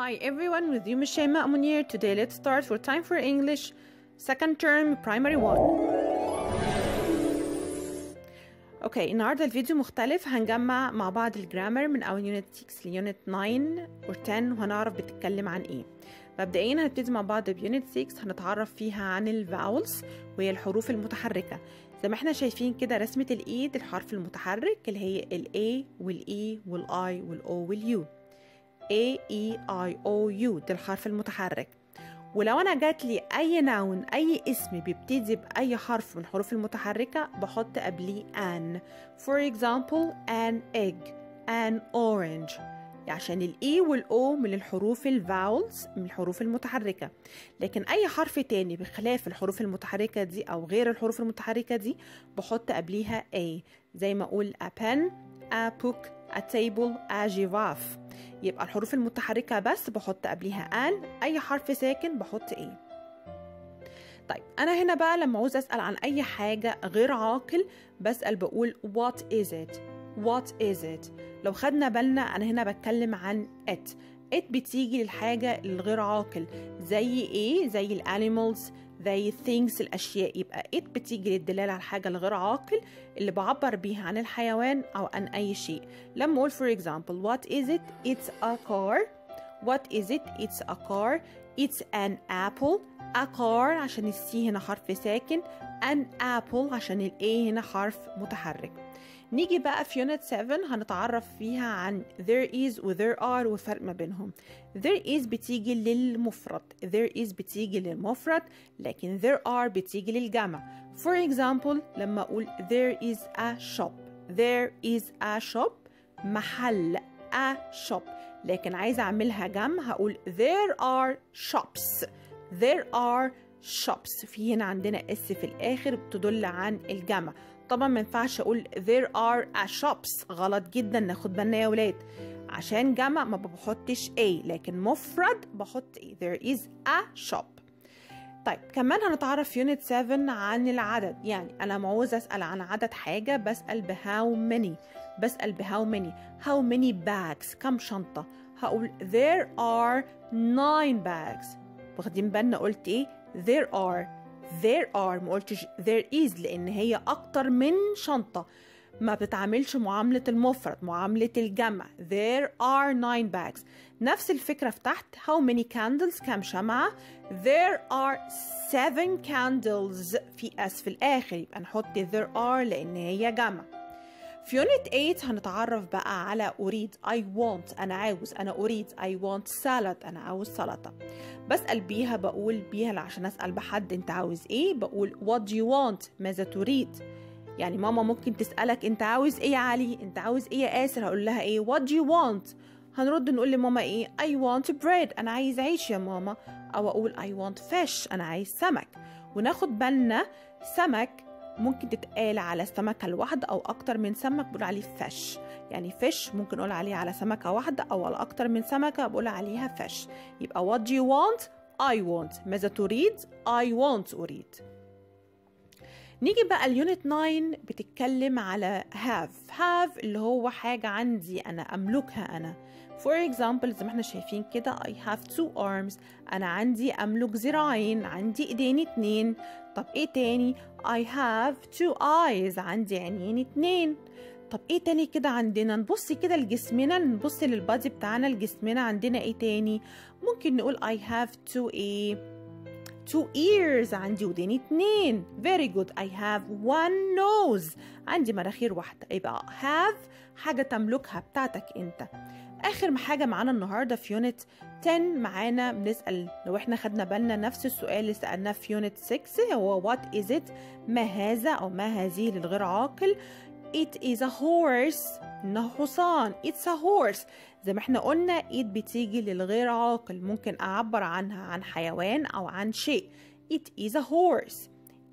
Hi everyone, with you Miss Shaimaa Mounier. Today let's start for Time for English, second term, primary one. Okay, النهارده الفيديو مختلف، هنجمع مع بعض الجرامر من أول يونت 6 ليونت 9 أو 10 وهنعرف بتتكلم عن إيه. مبدئيا هنبتدي مع بعض بيونت 6 هنتعرف فيها عن الفاولز وهي الحروف المتحركة. زي ما احنا شايفين كده رسمة الإيد الحرف المتحرك اللي هي الA والE والI والO والU. A E I O U ده الحرف المتحرك. ولو انا جات لي اي ناون اي اسم بيبتدي باي حرف من الحروف المتحركه بحط قبليه an. For example an egg, an orange. عشان الاي والاو من الحروف الفاولز من الحروف المتحركه. لكن اي حرف تاني بخلاف الحروف المتحركه دي او غير الحروف المتحركه دي بحط قبليها a. زي ما اقول a pen, a book, a table, a giraffe. يبقى الحروف المتحركة بس بحط قبليها آن، أي حرف ساكن بحط إيه. طيب أنا هنا بقى لما عاوز أسأل عن أي حاجة غير عاقل بسأل بقول what is it, what is it. لو خدنا بالنا أنا هنا بتكلم عن it. it بتيجي للحاجة الغير عاقل زي إيه؟ زي الانيمالز، زي things الأشياء. يبقى it بتيجي للدلالة على الحاجة الغير عاقل اللي بعبر بيها عن الحيوان أو عن أي شيء. لما أقول for example what is it? It's a car. What is it? It's a car. It's an apple. A car عشان السي هنا حرف ساكن. An apple عشان الA هنا حرف متحرك. نيجي بقى في يونت 7 هنتعرف فيها عن there is و there are والفرق ما بينهم. there is بتيجي للمفرد، there is بتيجي للمفرد، لكن there are بتيجي للجمع. for example لما أقول there is a shop, there is a shop محل a shop، لكن عايزة أعملها جمع هقول there are shops, there are shops. في هنا عندنا اس في الآخر بتدل عن الجمع. طبعا ما ينفعش اقول there are a shops، غلط جدا، ناخد بالنا يا ولاد. عشان جمع ما بحطش a لكن مفرد بحط a. there is a shop. طيب كمان هنتعرف في يونت 7 عن العدد. يعني انا لما عاوز اسال عن عدد حاجه بسال ب how many، بسال ب how many. how many bags كم شنطه؟ هقول there are 9 bags. واخدين بالنا قلت ايه؟ there are. there are، ما قلتش there is لان هي اكتر من شنطه، ما بتتعاملش معامله المفرد، معامله الجمع. there are 9 bags. نفس الفكره في تحت how many candles كم شمعه؟ there are 7 candles في اس في الاخر، يبقى نحط there are لان هي جمع. في يونت 8 هنتعرف بقى على أريد، I want، أنا عاوز، أنا أريد، I want salad، أنا عاوز سلطة. بسأل بيها بقول بيها عشان أسأل بحد أنت عاوز إيه، بقول what do you want، ماذا تريد. يعني ماما ممكن تسألك أنت عاوز إيه يا علي، أنت عاوز إيه يا آسر، هقول لها إيه what do you want. هنرد نقول لماما إيه I want bread، أنا عايز عيش يا ماما، أو أقول I want fish، أنا عايز سمك. وناخد بالنا سمك ممكن تتقال على السمكة الواحدة أو أكتر من سمك بقول عليه فش. يعني فش ممكن أقول عليه على سمكة واحدة أو على أكتر من سمكة بقول عليها فش. يبقى what do you want? I want. ماذا تريد? I want أريد. نيجي بقى اليونت 9 بتتكلم على have. have اللي هو حاجة عندي أنا أملكها أنا. for example زي ما احنا شايفين كده I have 2 arms، أنا عندي أملك ذراعين، عندي إيدين 2. طب إيه تاني؟ I have 2 eyes، عندي عينين 2. طب إيه تاني كده عندنا؟ نبص كده لجسمنا، نبص للبادي بتاعنا لجسمنا، عندنا إيه تاني؟ ممكن نقول I have 2 إيه؟ 2 ears، عندي ودين 2. very good. I have 1 nose، عندي مناخير واحدة. يبقى have حاجة تملكها بتاعتك أنت. آخر حاجة معانا النهاردة في يونت 10 معانا بنسأل لو احنا خدنا بالنا نفس السؤال اللي سألناه في يونت 6 هو what is it، ما هذا أو ما هذه للغير عاقل. it is a horse، إنه حصان، it's a horse. زي ما احنا قلنا it بتيجي للغير عاقل، ممكن أعبر عنها عن حيوان أو عن شيء. it is a horse.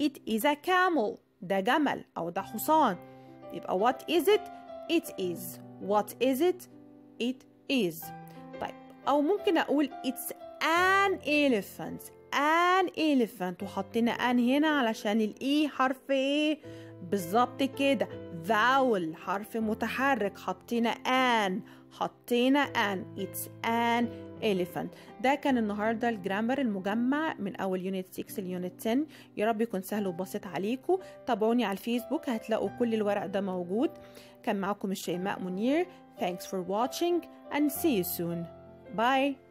it is a camel، ده جمل أو ده حصان. يبقى what is it؟ it is. what is it؟ it is. طيب أو ممكن أقول it's an elephant، an elephant، وحطينا an هنا علشان الإي حرف إيه؟ بالظبط كده فاول حرف متحرك، حطينا an حطينا an it's an elephant. ده كان النهارده الجرامر المجمع من اول يونت 6 ليونت 10. يا رب يكون سهل وبسيط عليكم. تابعوني على الفيسبوك هتلاقوا كل الورق ده موجود. كان معاكم الشيماء منير. Thanks for watching and see you soon. Bye.